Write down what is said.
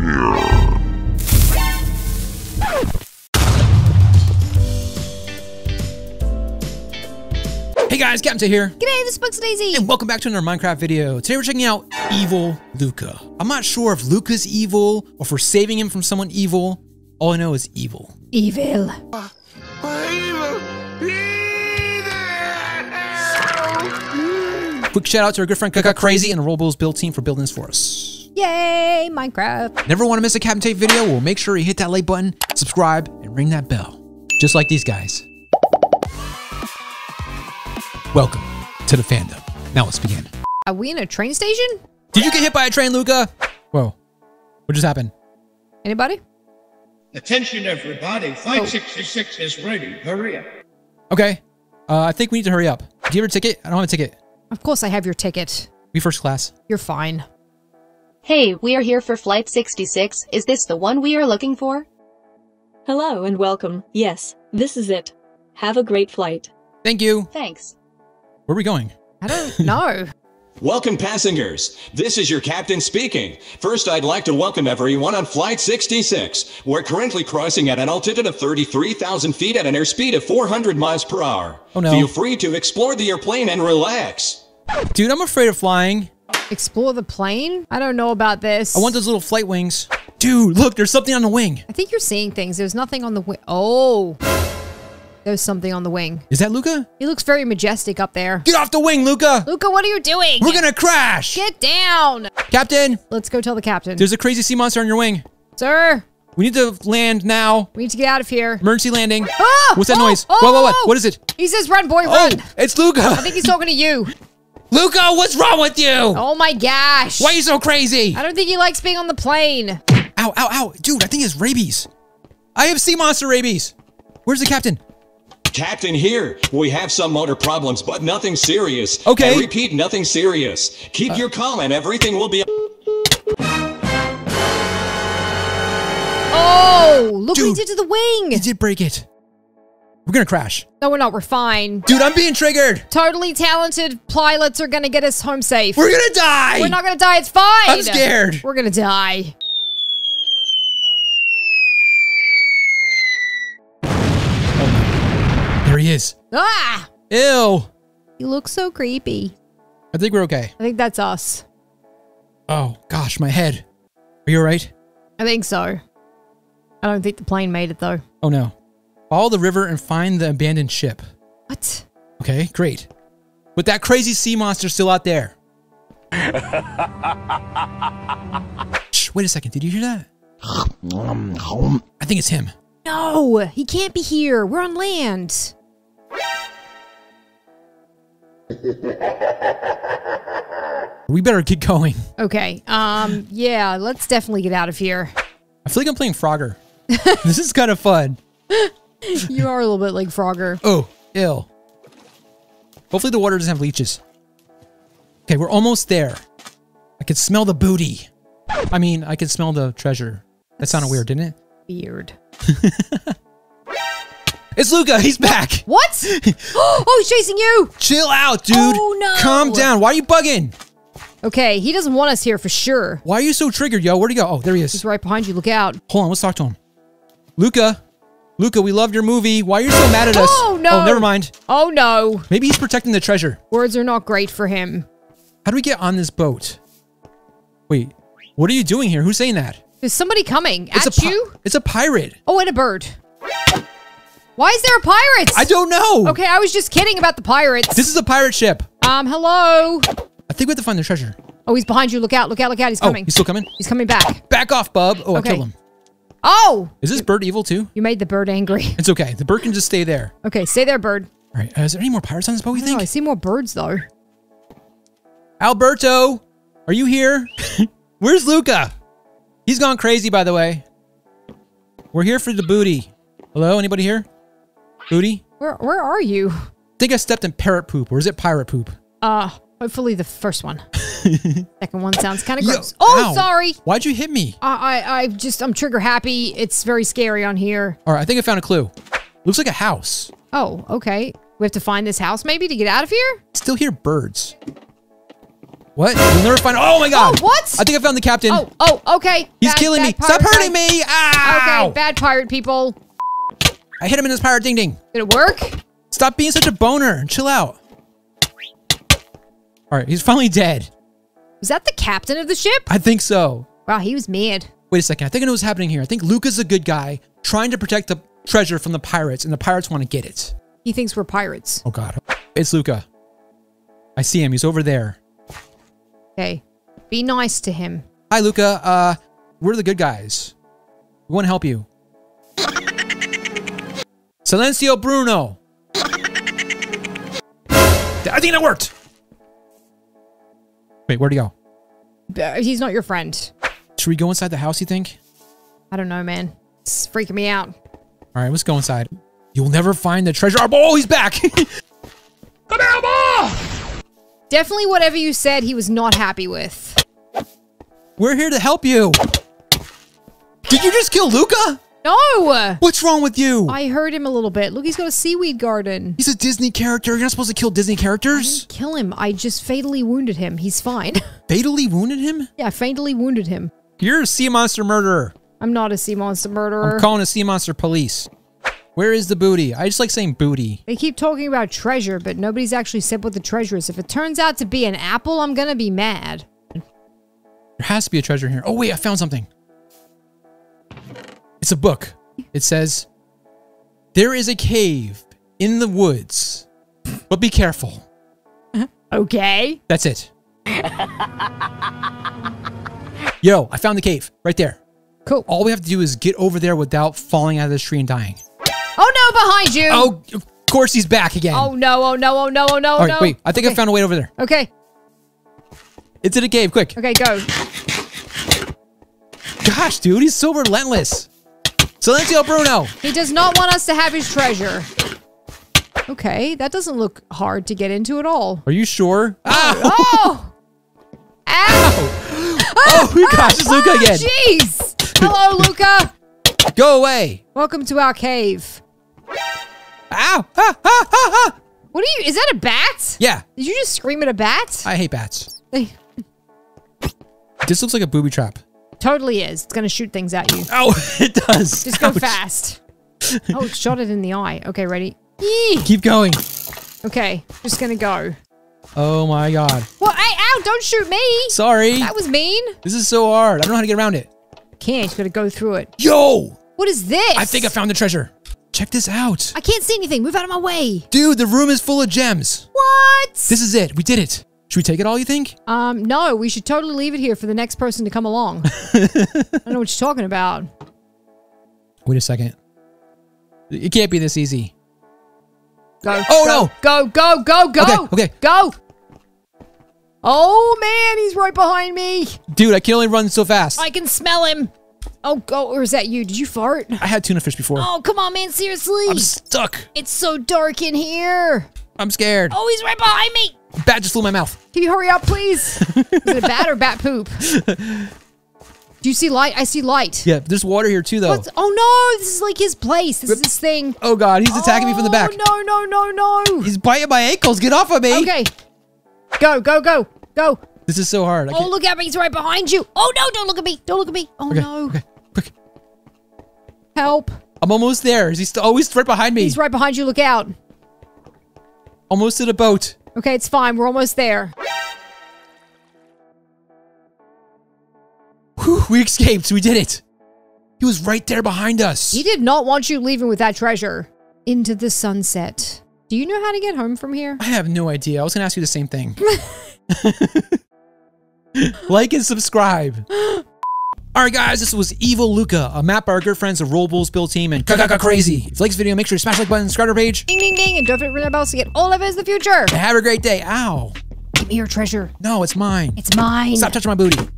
Hey guys, Captain Tate here. G'day, this is Bugs Daisy. And welcome back to another Minecraft video. Today we're checking out evil Luca. I'm not sure if Luca's evil or if we're saving him from someone evil. All I know is evil. Evil. Quick shout out to our good friend Kaka Crazy and the Roll Bulls build team for building this for us. Yay, Minecraft. Never want to miss a Captain Tate video. We'll make sure you hit that like button, subscribe, and ring that bell. Just like these guys. Welcome to the fandom. Now let's begin. Are we in a train station? Did you get hit by a train, Luca? Whoa. What just happened? Anybody? Attention, everybody. 566 is ready. Hurry up. Okay. I think we need to hurry up. Do you have a ticket? I don't have a ticket. Of course I have your ticket. We first class. You're fine. Hey, we are here for Flight 66. Is this the one we are looking for? Hello and welcome. Yes, this is it. Have a great flight. Thank you. Thanks. Where are we going? I don't know. Welcome, passengers. This is your captain speaking. First, I'd like to welcome everyone on Flight 66. We're currently crossing at an altitude of 33,000 feet at an airspeed of 400 miles per hour. Oh, no. Feel free to explore the airplane and relax. Dude, I'm afraid of flying. Explore the plane? I don't know about this. I want those little flight wings. Dude, look, there's something on the wing. I think you're seeing things. There's nothing on the wing. Oh. There's something on the wing. Is that Luca? He looks very majestic up there. Get off the wing, Luca! Luca, what are you doing? We're gonna crash! Get down! Captain! Let's go tell the captain. There's a crazy sea monster on your wing. Sir! We need to land now. We need to get out of here. Emergency landing. Ah! What's that noise? Oh, what? What is it? He says run, boy, run! It's Luca! I think he's talking to you. Luca, what's wrong with you? Oh my gosh! Why are you so crazy? I don't think he likes being on the plane. Ow, ow, ow. Dude, I think it's rabies. I have sea monster rabies. Where's the captain? Captain here. We have some motor problems, but nothing serious. Okay. I repeat, nothing serious. Keep your calm and everything will be... Oh, look what he did to the wing. He did break it. We're going to crash. No, we're not. We're fine. Dude, I'm being triggered. Totally talented pilots are going to get us home safe. We're going to die. We're not going to die. It's fine. I'm scared. We're going to die. There he is. Ah! Ew. You look so creepy. I think we're okay. I think that's us. Oh, gosh, my head. Are you all right? I think so. I don't think the plane made it, though. Oh, no. Follow the river and find the abandoned ship. What? Okay, great. But that crazy sea monster's still out there. Shh, wait a second. Did you hear that? I think it's him. No, he can't be here. We're on land. We better get going. Okay. Yeah, let's definitely get out of here. I feel like I'm playing Frogger. This is kind of fun. You are a little bit like Frogger. Oh, ew. Hopefully the water doesn't have leeches. Okay, we're almost there. I can smell the booty. I mean, I can smell the treasure. That sounded weird, didn't it? Weird. It's Luca. He's back. What? Oh, he's chasing you. Chill out, dude. Oh, no. Calm down. Why are you bugging? Okay, he doesn't want us here for sure. Why are you so triggered, yo? Where'd he go? Oh, there he is. He's right behind you. Look out. Hold on. Let's talk to him. Luca. Luca, we loved your movie. Why are you so mad at us? Oh, no. Oh, never mind. Oh, no. Maybe he's protecting the treasure. Words are not great for him. How do we get on this boat? Wait, what are you doing here? Who's saying that? Is somebody coming at you? It's a pirate. Oh, and a bird. Why is there a pirate? I don't know. Okay, I was just kidding about the pirates. This is a pirate ship. Hello. I think we have to find the treasure. Oh, he's behind you. Look out, look out, look out. He's coming. He's still coming? He's coming back. Back off, bub. Oh, okay. I killed him. Oh. Is this bird evil too? You made the bird angry. It's okay. The bird can just stay there. Okay, stay there, bird. All right. Is there any more pirates on this boat, you think? No, I see more birds though. Alberto, are you here? Where's Luca? He's gone crazy, by the way. We're here for the booty. Hello? Anybody here? Booty? Where are you? I think I stepped in parrot poop, or is it pirate poop? Hopefully the first one. Second one sounds kind of gross. Oh, ow. Sorry. Why'd you hit me? I'm trigger happy. It's very scary on here. All right, I think I found a clue. Looks like a house. Oh, okay. We have to find this house maybe to get out of here? I still hear birds. What? You'll never find. Oh my God! Oh, what? I think I found the captain. Oh, oh, okay. He's killing me. Stop hurting me! Ow! Okay, bad pirate people. I hit him in his pirate ding ding. Did it work? Stop being such a boner. Chill out. All right, he's finally dead. Was that the captain of the ship? I think so. Wow, he was mad. Wait a second. I think I know what's happening here. I think Luca's a good guy trying to protect the treasure from the pirates, and the pirates want to get it. He thinks we're pirates. Oh God, it's Luca. I see him. He's over there. Okay, be nice to him. Hi, Luca. We're the good guys. We want to help you. Silencio Bruno. I think that worked. Wait, where'd he go? He's not your friend. Should we go inside the house, you think? I don't know, man. It's freaking me out. All right, let's go inside. You'll never find the treasure. Oh, he's back. Come here, boy! Definitely whatever you said he was not happy with. We're here to help you. Did you just kill Luca? No! What's wrong with you? I hurt him a little bit. Look, he's got a seaweed garden. He's a Disney character. You're not supposed to kill Disney characters? I didn't kill him. I just fatally wounded him. He's fine. Fatally wounded him? Yeah, fatally wounded him. You're a sea monster murderer. I'm not a sea monster murderer. I'm calling a sea monster police. Where is the booty? I just like saying booty. They keep talking about treasure, but nobody's actually said what the treasure is. If it turns out to be an apple, I'm gonna be mad. There has to be a treasure here. Oh wait, I found something. It's a book. It says, there is a cave in the woods, but be careful. Okay. That's it. Yo, I found the cave right there. Cool. All we have to do is get over there without falling out of this tree and dying. Oh no, behind you! Oh, of course he's back again. Oh no, oh no, oh no, oh no, oh no. All right, wait, I think I found a way over there. Okay. It's in a cave, quick. Okay, go. Gosh, dude, he's so relentless. Silencio Bruno. He does not want us to have his treasure. Okay, that doesn't look hard to get into at all. Are you sure? Oh! Oh! Ow! Ow. Oh, my gosh, it's Luca again. Jeez! Hello, Luca. Go away. Welcome to our cave. Ow! Ah, ah, ah, ah. What are you? Is that a bat? Yeah. Did you just scream at a bat? I hate bats. This looks like a booby trap. Totally is. It's gonna shoot things at you. Oh, it does. Just go fast. Oh, it shot it in the eye. Okay, ready? Yee. Keep going. Okay, just gonna go. Oh my God. Well, hey, ow, don't shoot me. Sorry. That was mean. This is so hard. I don't know how to get around it. Can't, just gotta go through it. Yo! What is this? I think I found the treasure. Check this out. I can't see anything. Move out of my way. Dude, the room is full of gems. What? This is it. We did it. Should we take it all, you think? No, we should totally leave it here for the next person to come along. I don't know what you're talking about. Wait a second. It can't be this easy. Go. Oh, go, no. Go, go, go, go. Okay, okay. Go. Oh, man, he's right behind me. Dude, I can only run so fast. I can smell him. Oh, go! Or is that you? Did you fart? I had tuna fish before. Oh, come on, man. Seriously. I'm stuck. It's so dark in here. I'm scared. Oh, he's right behind me. Bat just flew in my mouth. Can you hurry up, please? Is it a bat or bat poop? Do you see light? I see light. Yeah, there's water here, too, though. What's, oh, no. This is like his place. This is his thing. Oh, God. He's attacking me from the back. No, no, no, no. He's biting my ankles. Get off of me. Okay. Go, go, go, go. This is so hard. Oh, look at me. He's right behind you. Oh, no. Don't look at me. Don't look at me. Oh, okay, no. Okay, quick. Help. I'm almost there. He's always right behind me. He's right behind you. Look out. Almost to the boat. Okay, it's fine. We're almost there. Whew, we escaped. We did it. He was right there behind us. He did not want you leaving with that treasure. Into the sunset. Do you know how to get home from here? I have no idea. I was going to ask you the same thing. Like and subscribe. All right, guys, this was Evil Luca, a map by our good friends of Roll Bulls, Bill Team, and Kaka Crazy. If you like this video, make sure you smash the like button, subscribe to our page. Ding, ding, ding, and don't forget to ring the bell to get all of us in the future. And have a great day. Ow. Give me your treasure. No, it's mine. It's mine. Stop touching my booty.